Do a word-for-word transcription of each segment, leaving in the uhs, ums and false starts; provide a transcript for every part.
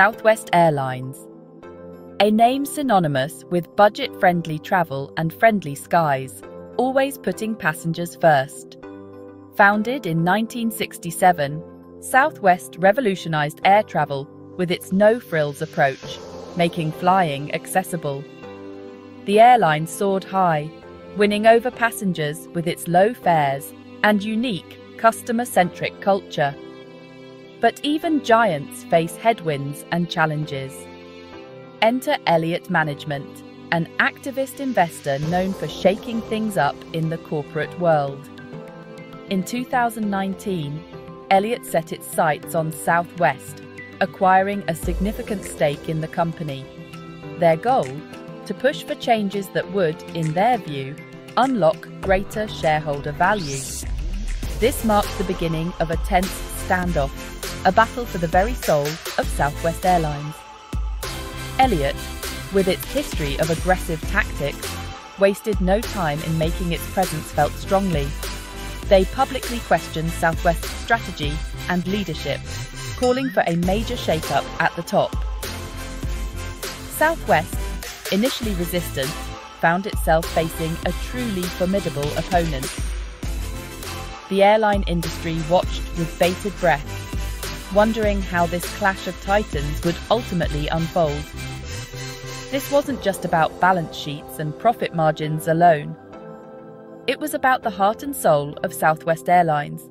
Southwest Airlines, a name synonymous with budget-friendly travel and friendly skies, always putting passengers first. Founded in nineteen sixty-seven, Southwest revolutionized air travel with its no-frills approach, making flying accessible. The airline soared high, winning over passengers with its low fares and unique customer-centric culture. But even giants face headwinds and challenges. Enter Elliott Management, an activist investor known for shaking things up in the corporate world. In two thousand nineteen, Elliott set its sights on Southwest, acquiring a significant stake in the company. Their goal? To push for changes that would, in their view, unlock greater shareholder value. This marked the beginning of a tense standoff, a battle for the very soul of Southwest Airlines. Elliott, with its history of aggressive tactics, wasted no time in making its presence felt strongly. They publicly questioned Southwest's strategy and leadership, calling for a major shake-up at the top. Southwest, initially resistant, found itself facing a truly formidable opponent. The airline industry watched with bated breath, wondering how this clash of titans would ultimately unfold. This wasn't just about balance sheets and profit margins alone. It was about the heart and soul of Southwest Airlines.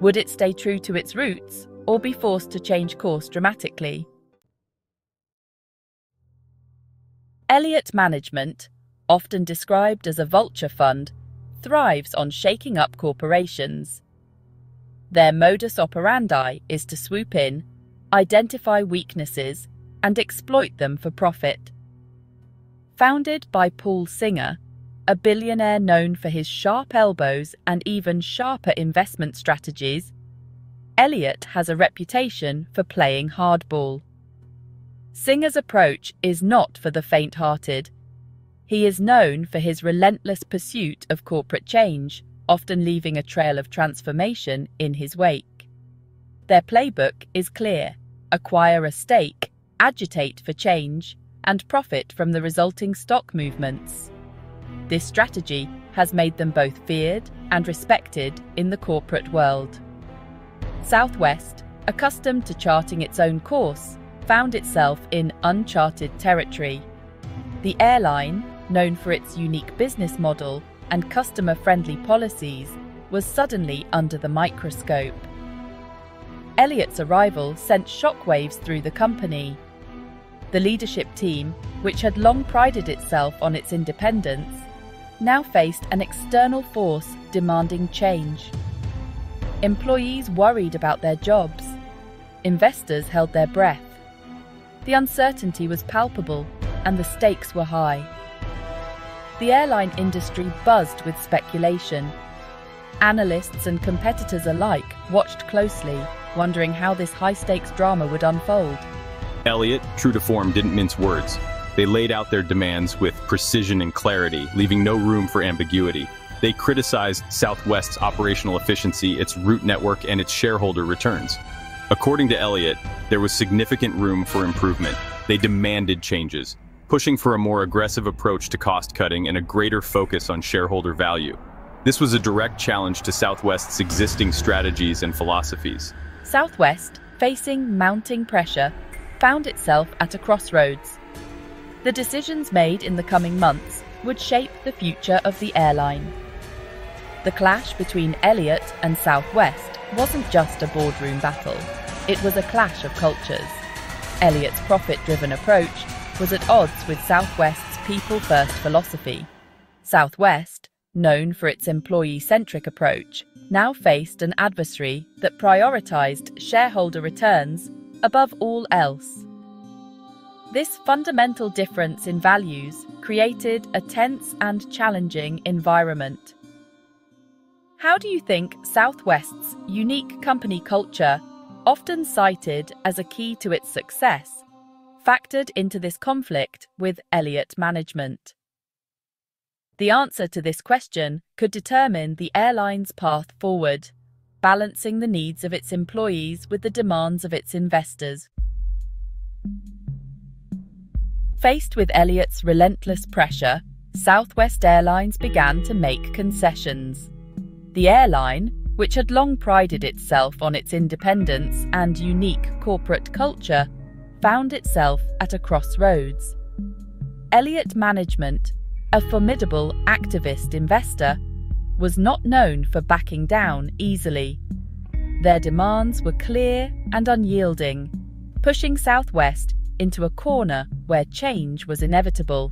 Would it stay true to its roots or be forced to change course dramatically? Elliott Management, often described as a vulture fund, thrives on shaking up corporations. Their modus operandi is to swoop in, identify weaknesses, and exploit them for profit. Founded by Paul Singer, a billionaire known for his sharp elbows and even sharper investment strategies, Elliott has a reputation for playing hardball. Singer's approach is not for the faint-hearted. He is known for his relentless pursuit of corporate change, often leaving a trail of transformation in his wake. Their playbook is clear: acquire a stake, agitate for change, and profit from the resulting stock movements. This strategy has made them both feared and respected in the corporate world. Southwest, accustomed to charting its own course, found itself in uncharted territory. The airline, known for its unique business model and customer-friendly policies, was suddenly under the microscope. Elliott's arrival sent shockwaves through the company. The leadership team, which had long prided itself on its independence, now faced an external force demanding change. Employees worried about their jobs. Investors held their breath. The uncertainty was palpable, and the stakes were high. The airline industry buzzed with speculation. Analysts and competitors alike watched closely, wondering how this high-stakes drama would unfold. Elliott, true to form, didn't mince words. They laid out their demands with precision and clarity, leaving no room for ambiguity. They criticized Southwest's operational efficiency, its route network, and its shareholder returns. According to Elliott, there was significant room for improvement. They demanded changes, pushing for a more aggressive approach to cost-cutting and a greater focus on shareholder value. This was a direct challenge to Southwest's existing strategies and philosophies. Southwest, facing mounting pressure, found itself at a crossroads. The decisions made in the coming months would shape the future of the airline. The clash between Elliott and Southwest wasn't just a boardroom battle. It was a clash of cultures. Elliott's profit-driven approach was at odds with Southwest's people-first philosophy. Southwest, known for its employee-centric approach, now faced an adversary that prioritized shareholder returns above all else. This fundamental difference in values created a tense and challenging environment. How do you think Southwest's unique company culture, often cited as a key to its success, factored into this conflict with Elliott Management? The answer to this question could determine the airline's path forward, balancing the needs of its employees with the demands of its investors. Faced with Elliott's relentless pressure, Southwest Airlines began to make concessions. The airline, which had long prided itself on its independence and unique corporate culture, found itself at a crossroads. Elliott Management, a formidable activist investor, was not known for backing down easily. Their demands were clear and unyielding, pushing Southwest into a corner where change was inevitable.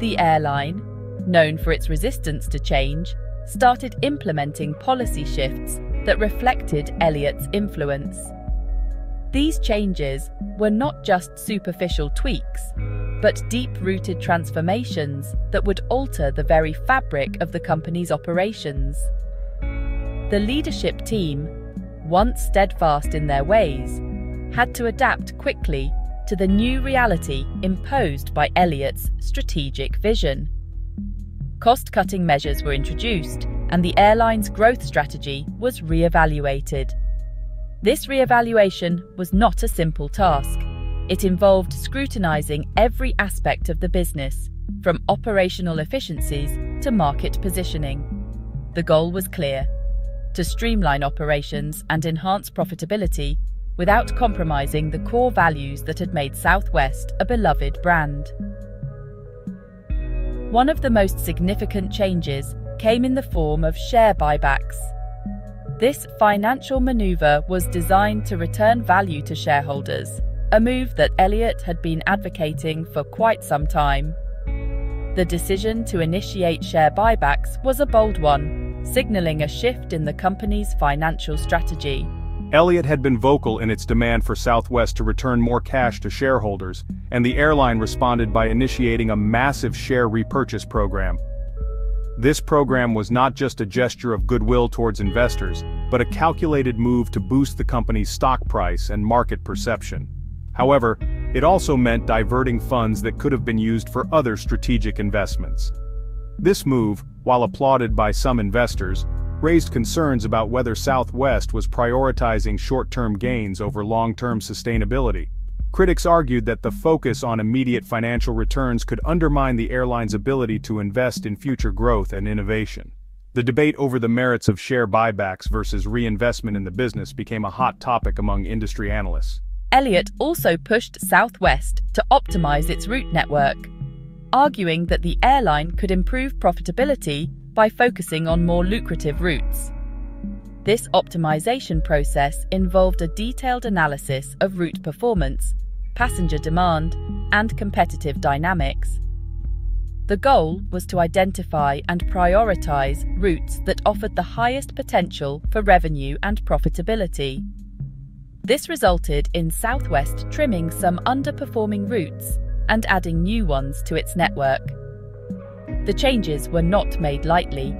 The airline, known for its resistance to change, started implementing policy shifts that reflected Elliott's influence. These changes were not just superficial tweaks, but deep-rooted transformations that would alter the very fabric of the company's operations. The leadership team, once steadfast in their ways, had to adapt quickly to the new reality imposed by Elliott's strategic vision. Cost-cutting measures were introduced, and the airline's growth strategy was re-evaluated. This re-evaluation was not a simple task. It involved scrutinizing every aspect of the business, from operational efficiencies to market positioning. The goal was clear: to streamline operations and enhance profitability without compromising the core values that had made Southwest a beloved brand. One of the most significant changes came in the form of share buybacks. This financial maneuver was designed to return value to shareholders, a move that Elliott had been advocating for quite some time. The decision to initiate share buybacks was a bold one, signaling a shift in the company's financial strategy. Elliott had been vocal in its demand for Southwest to return more cash to shareholders, and the airline responded by initiating a massive share repurchase program. This program was not just a gesture of goodwill towards investors, but a calculated move to boost the company's stock price and market perception. However, it also meant diverting funds that could have been used for other strategic investments. This move, while applauded by some investors, raised concerns about whether Southwest was prioritizing short-term gains over long-term sustainability. Critics argued that the focus on immediate financial returns could undermine the airline's ability to invest in future growth and innovation. The debate over the merits of share buybacks versus reinvestment in the business became a hot topic among industry analysts. Elliott also pushed Southwest to optimize its route network, arguing that the airline could improve profitability by focusing on more lucrative routes. This optimization process involved a detailed analysis of route performance, passenger demand, and competitive dynamics. The goal was to identify and prioritize routes that offered the highest potential for revenue and profitability. This resulted in Southwest trimming some underperforming routes and adding new ones to its network. The changes were not made lightly.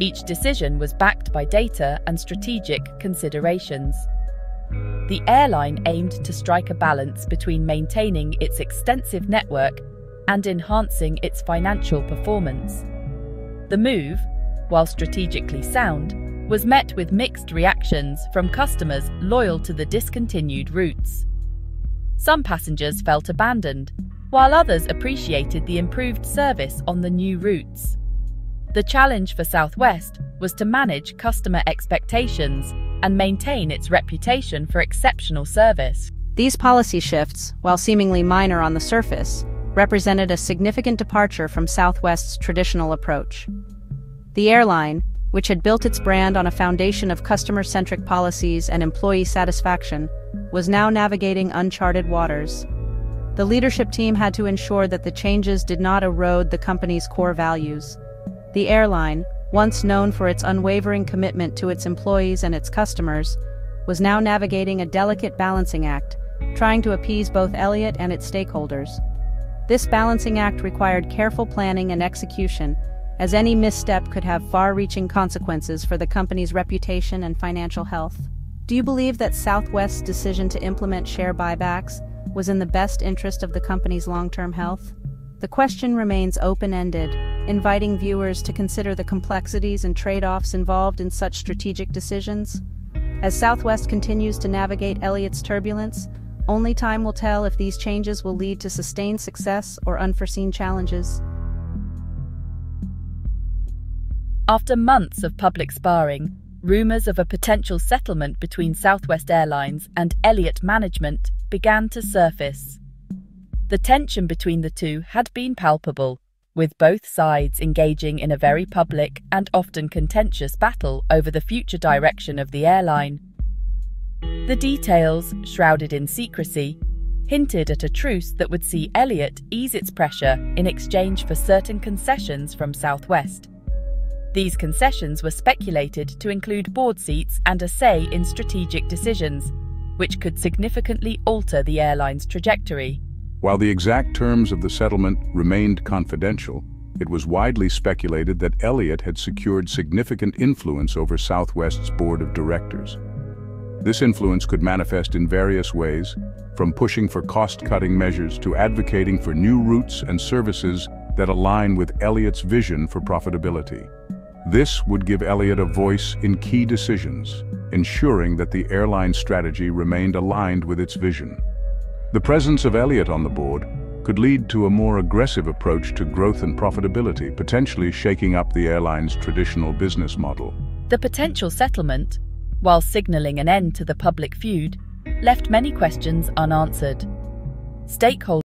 Each decision was backed by data and strategic considerations. The airline aimed to strike a balance between maintaining its extensive network and enhancing its financial performance. The move, while strategically sound, was met with mixed reactions from customers loyal to the discontinued routes. Some passengers felt abandoned, while others appreciated the improved service on the new routes. The challenge for Southwest was to manage customer expectations and maintain its reputation for exceptional service. These policy shifts, while seemingly minor on the surface, represented a significant departure from Southwest's traditional approach. The airline, which had built its brand on a foundation of customer-centric policies and employee satisfaction, was now navigating uncharted waters. The leadership team had to ensure that the changes did not erode the company's core values. The airline, once known for its unwavering commitment to its employees and its customers, was now navigating a delicate balancing act, trying to appease both Elliott and its stakeholders. This balancing act required careful planning and execution, as any misstep could have far-reaching consequences for the company's reputation and financial health. Do you believe that Southwest's decision to implement share buybacks was in the best interest of the company's long-term health? The question remains open-ended, inviting viewers to consider the complexities and trade-offs involved in such strategic decisions. As Southwest continues to navigate Elliott's turbulence, Only time will tell if these changes will lead to sustained success or unforeseen challenges. After months of public sparring, rumors of a potential settlement between Southwest Airlines and Elliott Management began to surface. The tension between the two had been palpable, with both sides engaging in a very public and often contentious battle over the future direction of the airline. The details, shrouded in secrecy, hinted at a truce that would see Elliott ease its pressure in exchange for certain concessions from Southwest. These concessions were speculated to include board seats and a say in strategic decisions, which could significantly alter the airline's trajectory. While the exact terms of the settlement remained confidential, it was widely speculated that Elliott had secured significant influence over Southwest's board of directors. This influence could manifest in various ways, from pushing for cost-cutting measures to advocating for new routes and services that align with Elliott's vision for profitability. This would give Elliott a voice in key decisions, ensuring that the airline's strategy remained aligned with its vision. The presence of Elliott on the board could lead to a more aggressive approach to growth and profitability, potentially shaking up the airline's traditional business model. The potential settlement, while signaling an end to the public feud, left many questions unanswered. Stakeholders